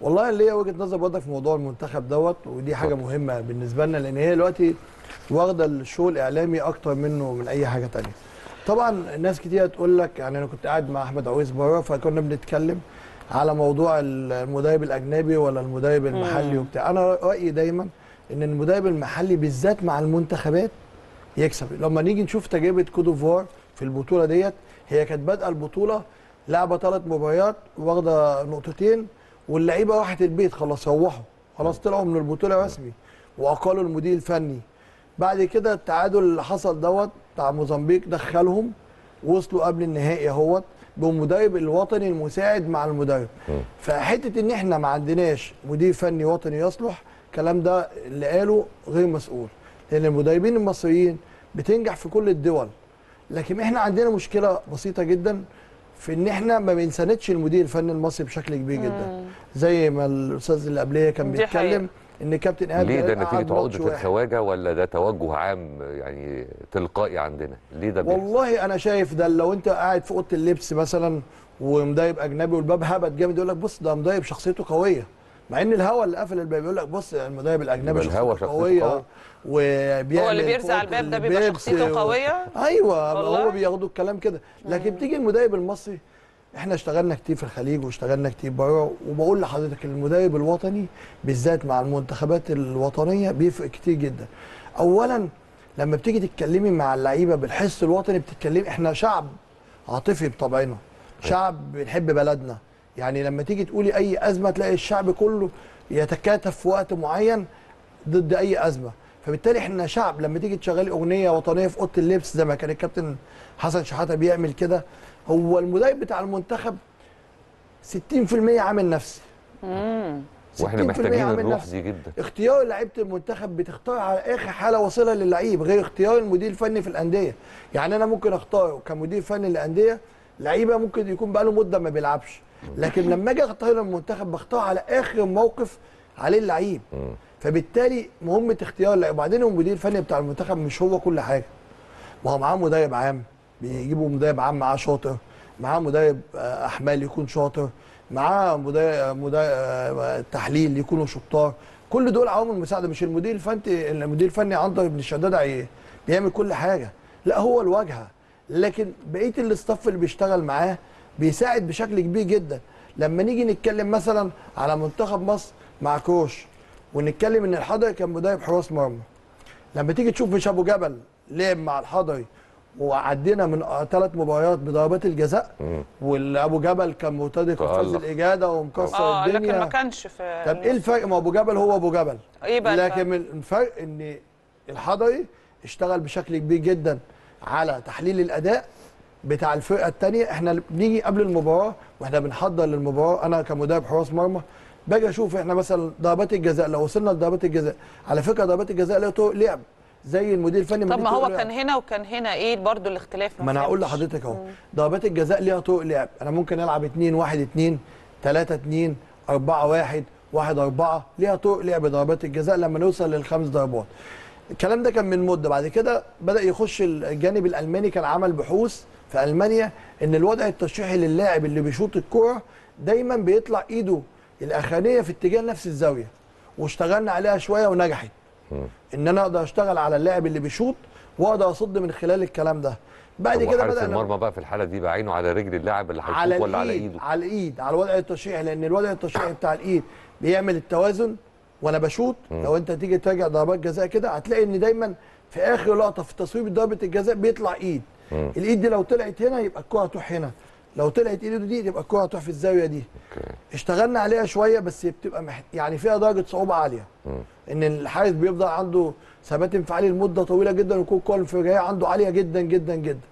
والله ليا وجهه نظر برضه في موضوع المنتخب دوت، ودي حاجه مهمه بالنسبه لنا، لان هي دلوقتي واخده الشغل الاعلامي اكتر منه من اي حاجه ثانيه. طبعا ناس كتير تقول لك، يعني انا كنت قاعد مع احمد عويس بره فكنا بنتكلم على موضوع المدرب الاجنبي ولا المدرب المحلي وبتاع. انا رايي دايما ان المدرب المحلي بالذات مع المنتخبات يكسب. لما نيجي نشوف تجربه كوت ديفوار في البطوله ديت، هي كانت بادئه البطوله لعبه 3 مباريات واخده نقطتين، واللعيبه راحت البيت خلاص، روحوا خلاص، طلعوا من البطوله رسمي واقالوا المدير الفني. بعد كده التعادل اللي حصل دوت بتاع موزمبيق دخلهم، وصلوا قبل النهائي اهوت بمدرب الوطني المساعد مع المدرب. فحته ان احنا ما عندناش مدير فني وطني يصلح، الكلام ده اللي قاله غير مسؤول، لان المدربين المصريين بتنجح في كل الدول، لكن احنا عندنا مشكله بسيطه جدا في ان احنا ما بنساندش المدير الفني المصري بشكل كبير جدا، زي ما الاستاذ اللي قبليه كان بيتكلم ان كابتن ايهاب. ليه ده نتيجه عقده الخواجه ولا ده توجه عام يعني تلقائي عندنا؟ ليه ده؟ والله انا شايف ده لو انت قاعد في اوضه اللبس مثلا ومدرب اجنبي والباب هبت جامد، يقول لك بص ده مدرب شخصيته قويه، مع ان الهوا اللي قفل الباب يقول لك بص المدرب الاجنبي شخصيته قويه، وبيعمل هو اللي بيرزع الباب ده بيبقى شخصيته قويه. ايوه هو بياخدوا الكلام كده، لكن بتيجي المدرب المصري. احنا اشتغلنا كتير في الخليج واشتغلنا كتير بره، وبقول لحضرتك المدرب الوطني بالذات مع المنتخبات الوطنيه بيفرق كتير جدا. اولا لما بتيجي تتكلمي مع اللعيبه بالحس الوطني بتتكلمي، احنا شعب عاطفي بطبعنا، شعب بنحب بلدنا، يعني لما تيجي تقولي اي ازمه تلاقي الشعب كله يتكاتف في وقت معين ضد اي ازمه. فبالتالي احنا شعب لما تيجي تشغلي اغنيه وطنيه في اوضه اللبس زي ما كان الكابتن حسن شحاته بيعمل كده. هو المدرب بتاع المنتخب 60% عامل نفسي، واحنا محتاجين الروح دي جدا. اختيار لعيبه المنتخب بتختار على اخر حاله واصله للعيب، غير اختيار المدير الفني في الانديه. يعني انا ممكن اختاره كمدير فني للانديه لعيبه ممكن يكون بقاله مده ما بيلعبش، لكن لما اجي اختار المنتخب بختار على اخر موقف عليه اللعيب. فبالتالي مهمه اختيار اللعيب. وبعدين المدير الفني بتاع المنتخب مش هو كل حاجه، ما هو معاه مدرب عام، بيجيبوا مدرب عام معاه شاطر، معاه مدرب احمال يكون شاطر، معاه مدرب تحليل يكونوا شطار، كل دول عوامل مساعده. مش المدير الفني عنتر بن الشداد بيعمل كل حاجه، لا هو الواجهه، لكن بقيه الاستاف اللي بيشتغل معاه بيساعد بشكل كبير جدا. لما نيجي نتكلم مثلا على منتخب مصر مع كروش ونتكلم ان الحضري كان مدرب حراس مرمى، لما تيجي تشوف مش ابو جبل لعب مع الحضري وعدينا من 3 مباريات بضربات الجزاء، وابو جبل كان مرتدك وفاز الاجاده ومكسر الدنيا، لكن ما كانش في. طب ايه الفرق؟ ما ابو جبل هو ابو جبل، إيه بقى لكن الفرق؟ ان الحضري اشتغل بشكل كبير جدا على تحليل الاداء بتاع الفرقه الثانيه. احنا بنيجي قبل المباراه واحنا بنحضر للمباراه، انا كمدرب حراس مرمى باجي اشوف احنا مثلا ضربات الجزاء، لو وصلنا لضربات الجزاء، على فكره ضربات الجزاء ليها طرق لعب زي المدير الفني. طب ما هو كان هنا وكان هنا، ايه برضو الاختلاف؟ ما انا هقول لحضرتك اهو، ضربات الجزاء ليها طرق لعب، انا ممكن العب 2-1-2 3-2 4-1 1-4، ليها طرق لعب ضربات الجزاء لما نوصل لل5 ضربات. الكلام ده كان من مده، بعد كده بدا يخش الجانب الالماني، كان عمل بحوث في المانيا ان الوضع التشريحي للاعب اللي بيشوط الكوره دايما بيطلع ايده الاخرانيه في اتجاه نفس الزاويه، واشتغلنا عليها شويه ونجحت. ان انا اقدر اشتغل على اللاعب اللي بيشوط واقدر اصد من خلال الكلام ده. بعد كده بدا المرمى بقى في الحاله دي بعينه على رجل اللاعب اللي هيشوط ولا على ايده؟ على الايد، على الوضع التشريحي، لان الوضع التشريحي بتاع الايد بيعمل التوازن وانا بشوط. لو انت تيجي تراجع ضربات جزاء كده هتلاقي ان دايما في اخر لقطه في تصويب ضربه الجزاء بيطلع ايد. الايد دي لو طلعت هنا يبقى الكره تروح هنا، لو طلعت ايده دي يبقى الكره هتروح في الزاويه دي. اشتغلنا عليها شويه بس بتبقى يعني فيها درجه صعوبه عاليه. ان الحارس بيفضل عنده ثبات انفعالي لمده طويله جدا، ويكون الكره الانفجاريه عنده عاليه جدا جدا جدا.